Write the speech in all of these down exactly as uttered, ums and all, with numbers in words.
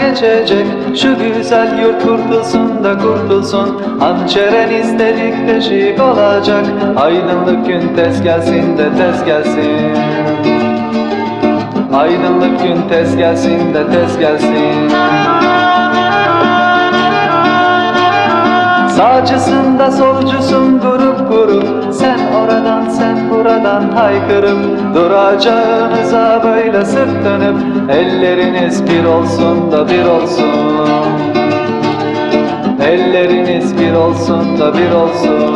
Geçecek şu güzel yurt, kurtulsun da kurtulsun. Hançeren istedik deşik olacak. Aydınlık gün tez gelsin de tez gelsin. Aydınlık gün tez gelsin de tez gelsin. Sağcısında solcusun grup grup, sen oradan sen buradan haykırıp, duracağınıza böyle sırt dönüp, elleriniz bir olsun da bir olsun. Elleriniz bir olsun da bir olsun.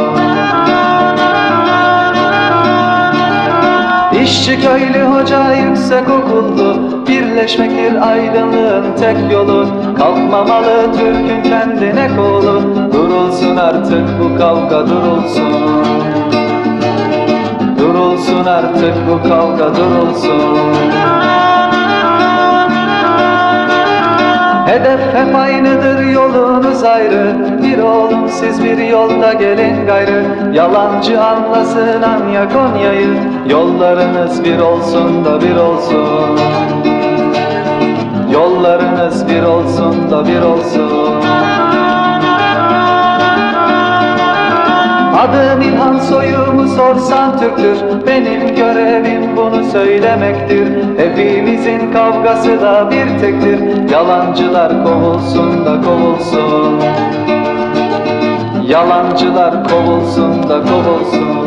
İşçi köylü hoca yüksek okuldu, birleşmektir aydınlığın tek yolu. Kalkmamalı Türk'ün kendine kolu, durulsun artık bu kavga durulsun. Durulsun artık bu kavga durulsun. Hedef hep aynıdır, yolunuz ayrı. Bir oğlum siz bir yolda gelin gayrı. Yalancı anlasın Anya Konya'yı. Yollarınız bir olsun da bir olsun. Yollarınız bir olsun da bir olsun. Adım İlhan, soyumu sorsan Türktür. Benim görevim bunu söylemektir. Hepimizin kavgası da bir tektir. Yalancılar kovulsun da kovulsun. Yalancılar kovulsun da kovulsun.